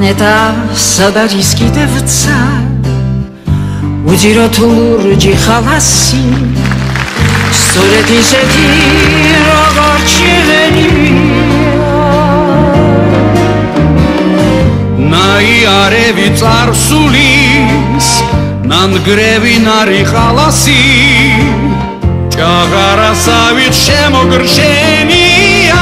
neta sadariz gidevtsa Udirot urci halasi Soleti zeti rogarci veni Nai arevi tarsulis Nangrevi nari halasi Çağara savit şemogrşenia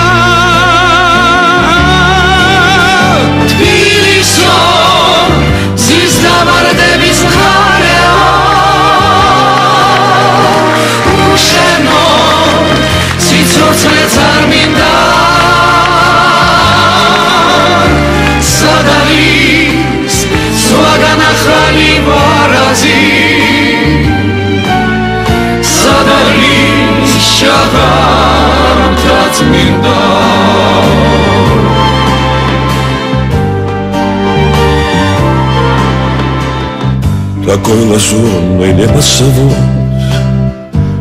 Такой лазурный небосвод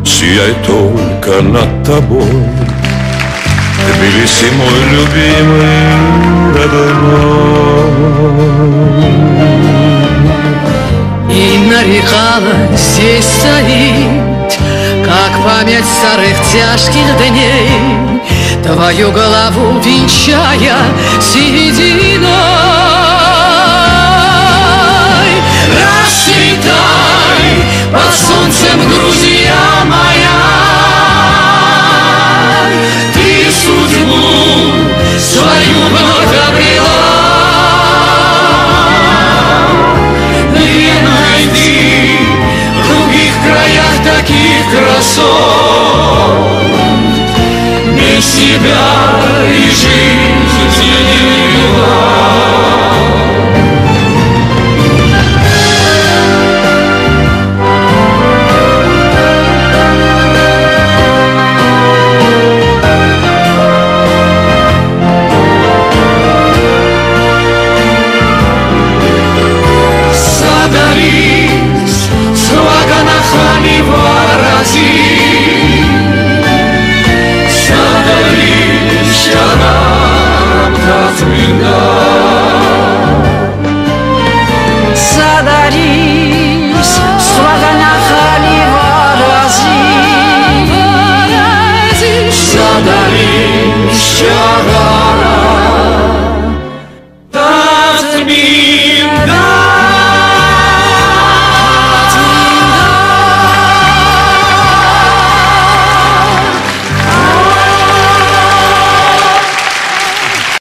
сияет только над тобой, Тбилиси, мой любимый родной. И Нарихана здесь стоит, как память старых тяжких дней, твою голову венчая седина. Расцветай под солнцем, Грузия моя, ты судьбу свою вновь обрела. Не найди в других краях таких красот, без тебя и жизнь.